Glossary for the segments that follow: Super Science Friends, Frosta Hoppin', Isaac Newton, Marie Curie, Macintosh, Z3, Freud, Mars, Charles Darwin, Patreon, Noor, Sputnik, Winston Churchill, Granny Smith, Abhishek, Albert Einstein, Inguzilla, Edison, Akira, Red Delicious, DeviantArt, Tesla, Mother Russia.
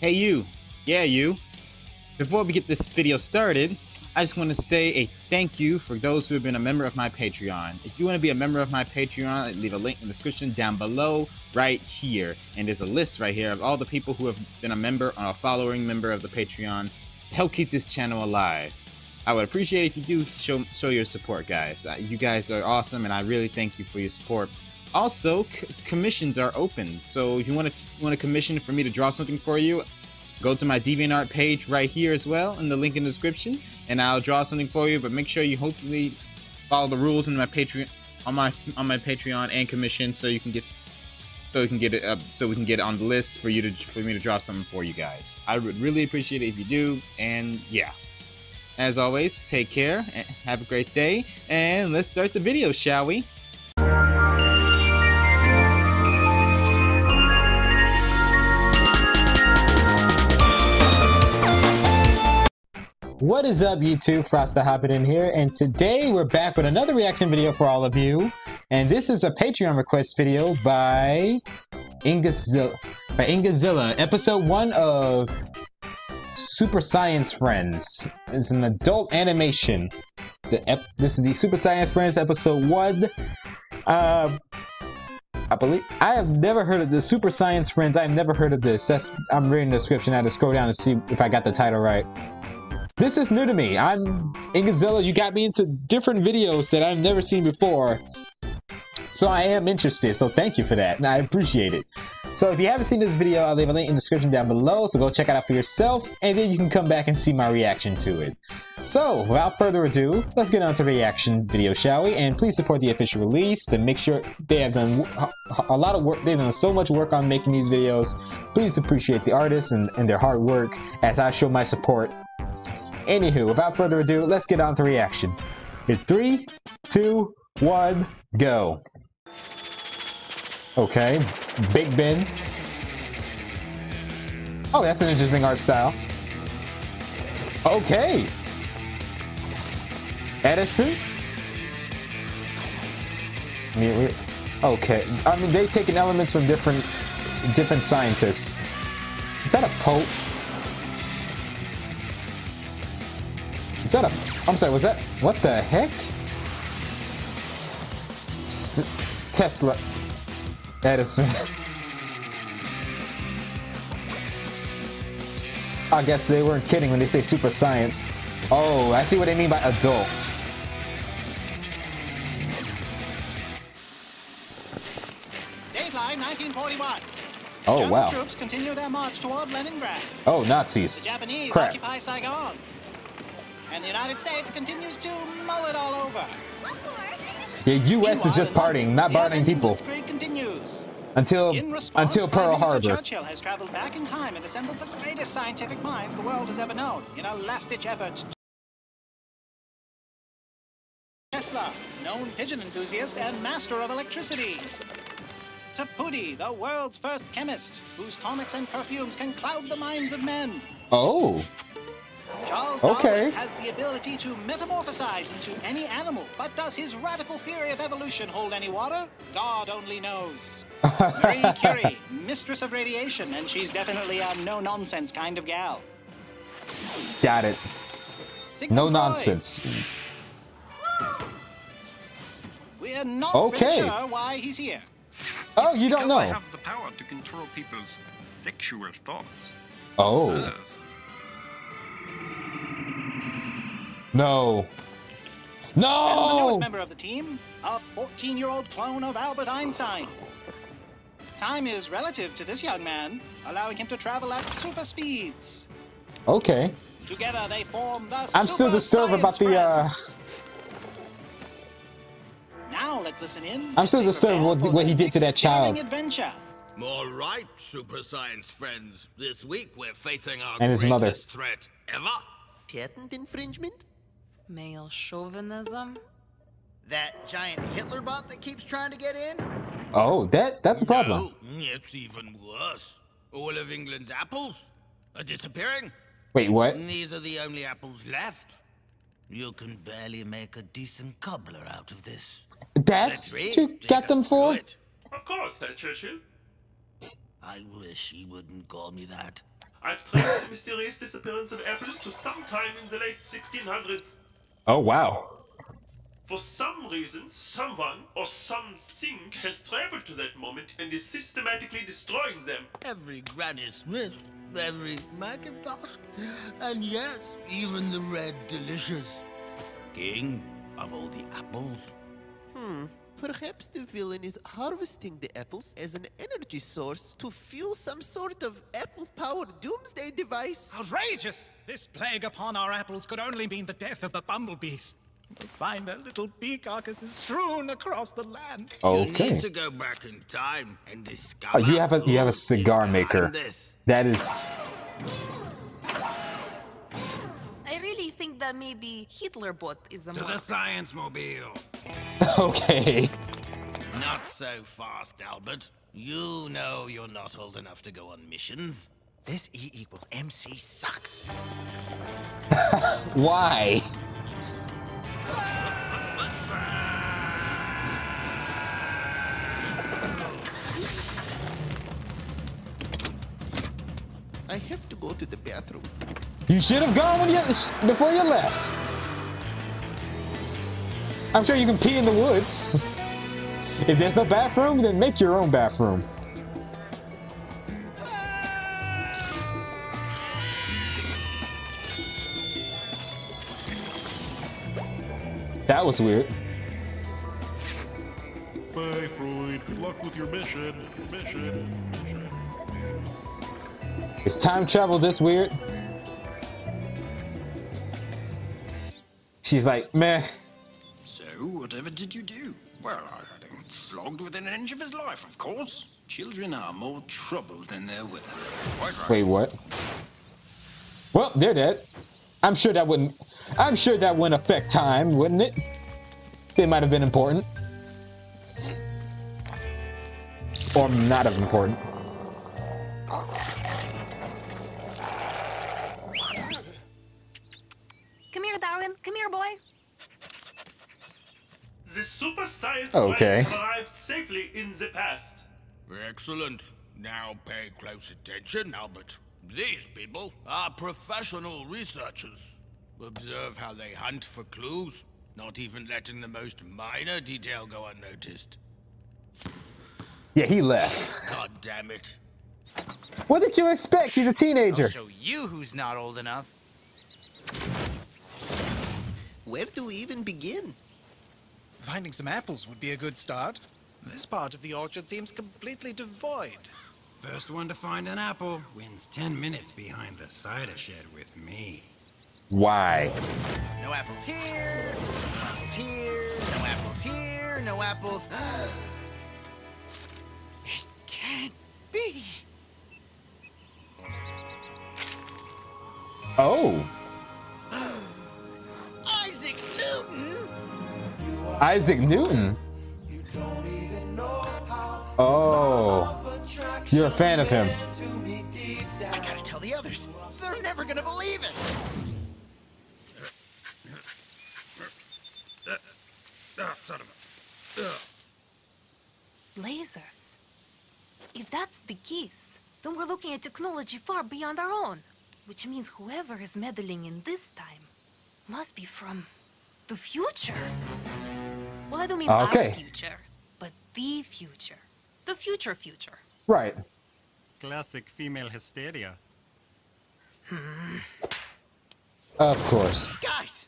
Hey you, yeah you. Before we get this video started, I just want to say a thank you for those who have been a member of my Patreon. If you want to be a member of my Patreon, leave a link in the description down below right here. And there's a list right here of all the people who have been a member or a following member of the Patreon to help keep this channel alive. I would appreciate it if you do show your support, guys. You guys are awesome and I really thank you for your support. Also, commissions are open, so if you want to commission for me to draw something for you, go to my DeviantArt page right here as well, in the link in the description, and I'll draw something for you. But make sure you hopefully follow the rules in my Patreon, on my Patreon, and commission, so you can get it up, so we can get it on the list for you to me to draw something for you guys. I would really appreciate it if you do, and yeah. As always, take care, have a great day, and let's start the video, shall we? What is up, YouTube? Frosta Hoppin' here, and today we're back with another reaction video for all of you. And this is a Patreon request video by Inguzilla, episode 1 of Super Science Friends. It's an adult animation. This is the Super Science Friends episode 1. I have never heard of the Super Science Friends. I've never heard of this. I'm reading the description. I had to scroll down to see if I got the title right. This is new to me. I'm Inguzilla. You got me into different videos that I've never seen before. So I am interested. So thank you for that. And I appreciate it. So if you haven't seen this video, I'll leave a link in the description down below. So go check it out for yourself. And then you can come back and see my reaction to it. So without further ado, let's get on to the reaction video, shall we? And please support the official release. To make sure they have done a lot of work. They've done so much work on making these videos. Please appreciate the artists and their hard work as I show my support. Anywho, without further ado, let's get on to reaction. In 3, 2, 1, go. Okay, Big Ben. Oh, that's an interesting art style. Okay. Edison. Okay, I mean, they've taken elements from different scientists. Is that a pope? Is that a... I'm sorry, was that... What the heck? Tesla. Edison. I guess they weren't kidding when they say super science. Oh, I see what they mean by adult. Dateline 1941. Oh, German wow. Troops continue their march toward Leningrad. Oh, Nazis. The Japanese crap. Occupy Saigon. And the United States continues to mull it all over. The U.S. is just partying, not partying people. Until Pearl Harbor. Churchill has traveled back in time and assembled the greatest scientific minds the world has ever known in a last-ditch effort. Tesla, known pigeon enthusiast and master of electricity. To Pudi, the world's first chemist, whose tonics and perfumes can cloud the minds of men. Oh. Charles Darwin has the ability to metamorphosize into any animal, but does his radical theory of evolution hold any water? God only knows. Marie Curie, mistress of radiation, and she's definitely a no-nonsense kind of gal. Got it. No-nonsense. We're not really sure why he's here. Oh, you don't know. I have the power to control people's sexual thoughts. Oh. No. No! And the newest member of the team, a 14-year-old clone of Albert Einstein. Time is relative to this young man, allowing him to travel at super speeds. Okay. Together they form the I'm still disturbed about the, Now let's listen in. I'm still disturbed with what he did to that child. Adventure. More right, Super Science Friends. This week we're facing our greatest threat ever. Patent infringement? Male chauvinism? That giant Hitler bot that keeps trying to get in? Oh, that's a problem. No, it's even worse. All of England's apples are disappearing. Wait, what? These are the only apples left. You can barely make a decent cobbler out of this. That's what you got them for? Of course, that Churchill. I wish he wouldn't call me that. I've traced the mysterious disappearance of apples to sometime in the late 1600s. Oh, wow. For some reason, someone or something has traveled to that moment and is systematically destroying them. Every Granny Smith, every Macintosh, and yes, even the Red Delicious. King of all the apples. Perhaps the villain is harvesting the apples as an energy source to fuel some sort of apple-powered doomsday device. Outrageous! This plague upon our apples could only mean the death of the bumblebees. We'll find their little bee carcasses strewn across the land. Okay. You need to go back in time and discover. Oh, you have a cigar maker. That is. I really think that maybe Hitlerbot is a. To the science mobile. Okay. Not so fast, Albert. You know you're not old enough to go on missions. This E=MC sucks. Why? I have to go to the bathroom. You should have gone when you, before you left. I'm sure you can pee in the woods. If there's no bathroom, then make your own bathroom. That was weird. Bye, Freud. Good luck with your mission. Is time travel this weird? She's like, meh. So, whatever did you do? Well, I had him flogged within an inch of his life, of course. Children are more trouble than they're worth. Right. Wait, what? Well, they're dead. I'm sure that wouldn't affect time, wouldn't it? They might have been important. Or not have important. Come here, Darwin. Come here, boy. The Super Science Friends arrived safely in the past. Excellent. Now pay close attention, Albert. These people are professional researchers. Observe how they hunt for clues, not even letting the most minor detail go unnoticed. Yeah, he left. God damn it. What did you expect? He's a teenager. I'll show you who's not old enough. Where do we even begin? Finding some apples would be a good start. This part of the orchard seems completely devoid. First one to find an apple wins 10 minutes behind the cider shed with me. Why? No apples here, no apples here, no apples here, no apples. It can't be. Oh. Isaac Newton? Isaac Newton? You don't even know how. Oh. You're a fan of him. I gotta tell the others. They're never gonna believe it. Son of a... Lasers. If that's the case, then we're looking at technology far beyond our own, which means whoever is meddling in this time must be from the future. Well, I don't mean our future, but the future. The future. Right. Classic female hysteria. Of course. Guys!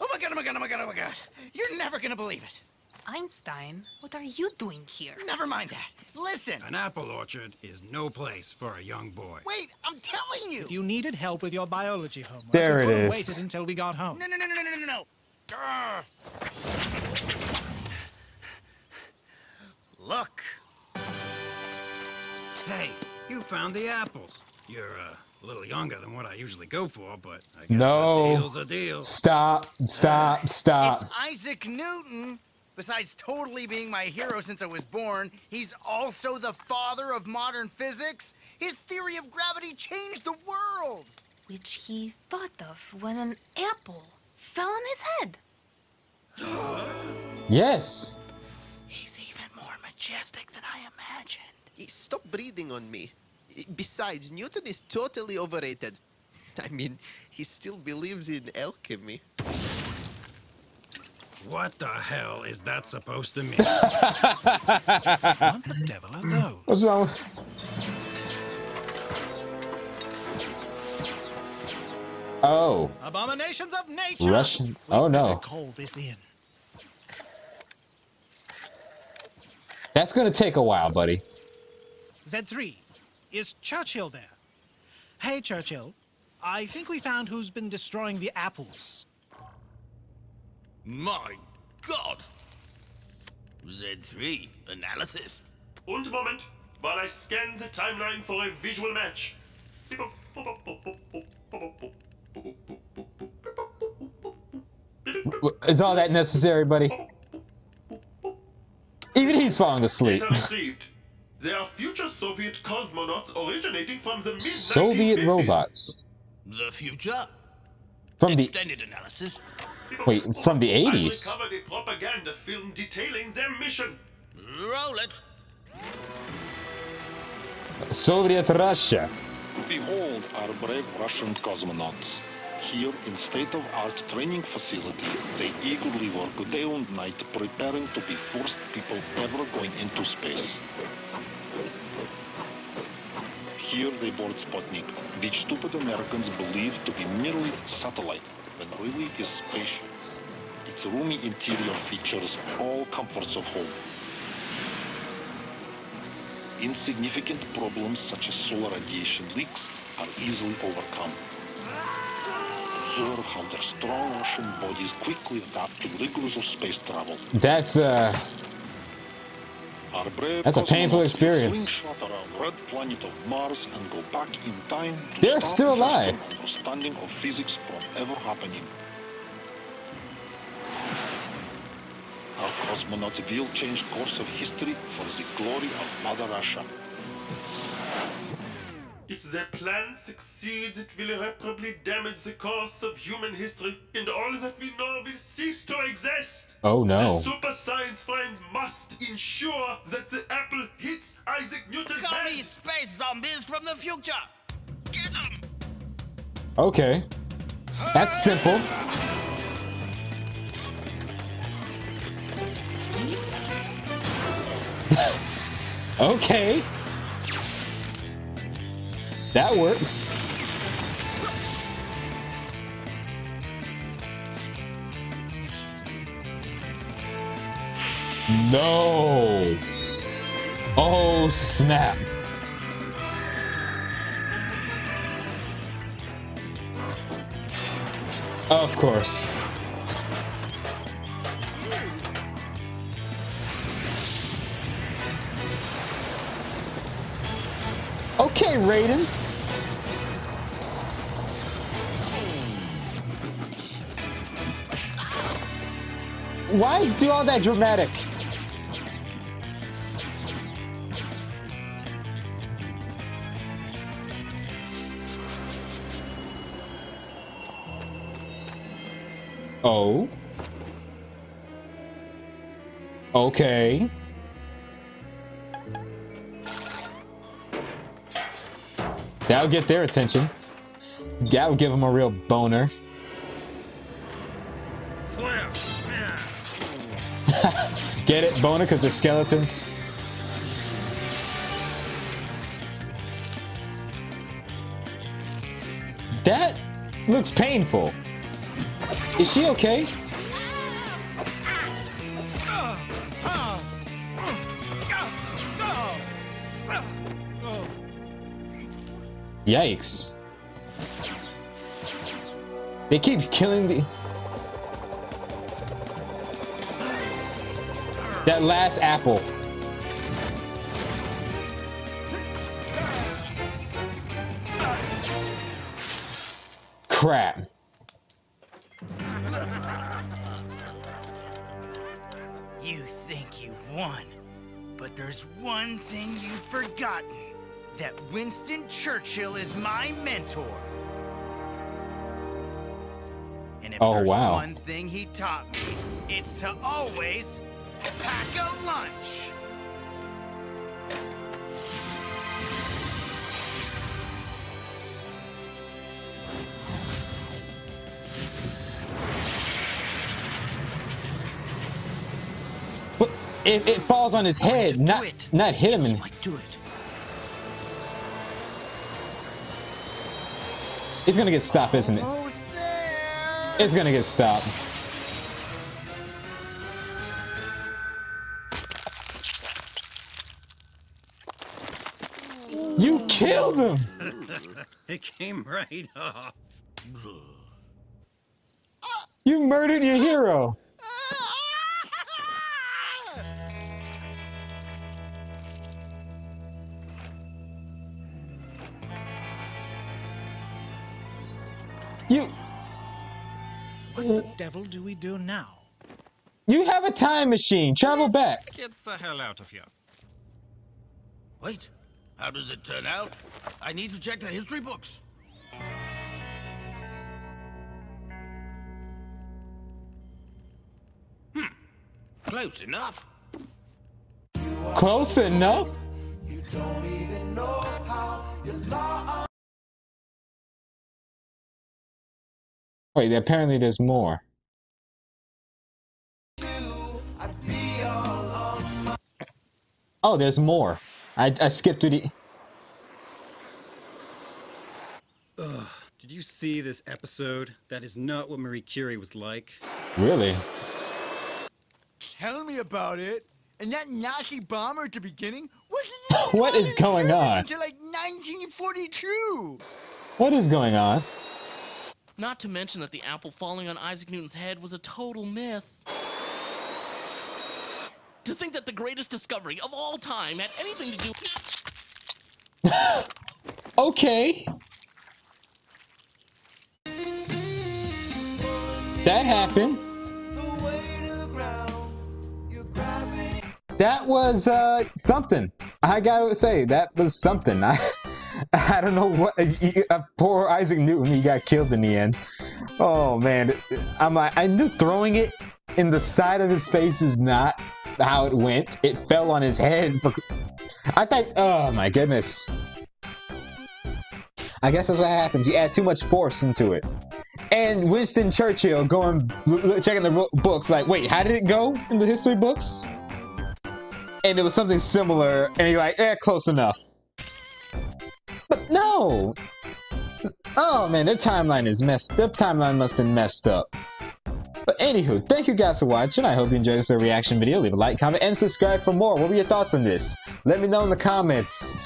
Oh my god, oh my god. You're never gonna believe it. Einstein, what are you doing here? Never mind that. Listen. An apple orchard is no place for a young boy. Wait, I'm telling you. If you needed help with your biology homework, there it is. Waited until we got home. No. Look. Hey, you found the apples. You're a little younger than what I usually go for, but I guess a deal's a deal. Stop. It's Isaac Newton. Besides totally being my hero since I was born, he's also the father of modern physics. His theory of gravity changed the world. Which he thought of when an apple fell on his head. Yes. He's even more majestic than I imagined. Stop breathing on me. Besides, Newton is totally overrated. I mean, he still believes in alchemy. What the hell is that supposed to mean? What the devil are those? What's wrong with... Oh. Abominations of nature. Russian. Oh no. Call this in. That's gonna take a while, buddy. Z3, is Churchill there? Hey, Churchill. I think we found who's been destroying the apples. My God. Z3 analysis. One moment while I scan the timeline for a visual match. Is all that necessary, buddy? Even he's falling asleep. They are future Soviet cosmonauts originating from the mid-1950s. Soviet robots. The future? From the extended analysis. Wait, from the 80s? I recovered a propaganda film detailing their mission. Roll it. Soviet Russia. Behold our brave Russian cosmonauts. Here in state-of-art training facility, they eagerly work day and night preparing to be first people ever going into space. Here they board Sputnik, which stupid Americans believe to be merely satellite, when really is spaceship. Its roomy interior features all comforts of home. Insignificant problems such as solar radiation leaks are easily overcome. Observe how their strong Russian bodies quickly adapt to the rigors of space travel. That's a painful experience. Slingshot around the red planet of Mars and go back in time to They're still alive. Understanding of physics from ever happening. Our cosmonauts will change course of history for the glory of Mother Russia. If their plan succeeds, it will irreparably damage the course of human history, and all that we know will cease to exist. Oh no. The Super Science Friends must ensure that the apple hits Isaac Newton's head. Commie space zombies from the future. Get them. Okay. That's simple. Okay. That works. No. Oh, snap. Of course. Okay, Raiden. Why do all that dramatic? Oh. Okay. That'll get their attention. That'll give them a real boner. Get it, boner, because they're skeletons. That looks painful. Is she okay? Yikes. They keep killing the... That last apple. Crap. You think you've won, but there's one thing you've forgotten. That Winston Churchill is my mentor. And if there's one thing he taught me, it's to always... pack a lunch. It falls on his head, not hit him. It's gonna get stopped, isn't it? It's gonna get stopped. You killed him! It came right off. You murdered your hero. You. What the devil do we do now? You have a time machine. Travel back. Let's get the hell out of here. Wait. How does it turn out? I need to check the history books. Close enough. Close enough? You don't even know how you lie. Wait, apparently there's more. Oh, there's more. I skipped through the... Ugh, did you see this episode? That is not what Marie Curie was like. Really? Tell me about it. And that Nazi bomber at the beginning wasn't even what is going on until like 1942. What is going on? Not to mention that the apple falling on Isaac Newton's head was a total myth. To think that the greatest discovery of all time had anything to do with... Okay. That happened. That was something. I gotta say, that was something. I don't know what. Poor Isaac Newton, he got killed in the end. Oh man, I'm like, I knew throwing it in the side of his face is not how it went. It fell on his head. I thought, oh my goodness. I guess that's what happens. You add too much force into it. And Winston Churchill going checking the books, like, wait, how did it go in the history books? And it was something similar, and you're like, eh, close enough. But no! Oh man, their timeline is messed. Their timeline must have been messed up. But anywho, thank you guys for watching. I hope you enjoyed this reaction video. Leave a like, comment, and subscribe for more. What were your thoughts on this? Let me know in the comments.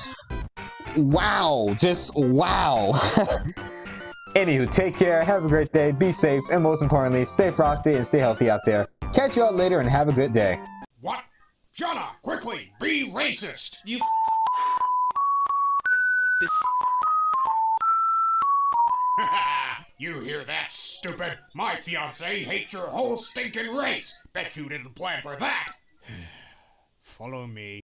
Wow, just wow. Anywho, take care, have a great day, be safe, and most importantly, stay frosty and stay healthy out there. Catch you all later and have a good day. What? Jonna, quickly, be racist! You this. You hear that, stupid? My fiancé hates your whole stinking race! Bet you didn't plan for that! Follow me.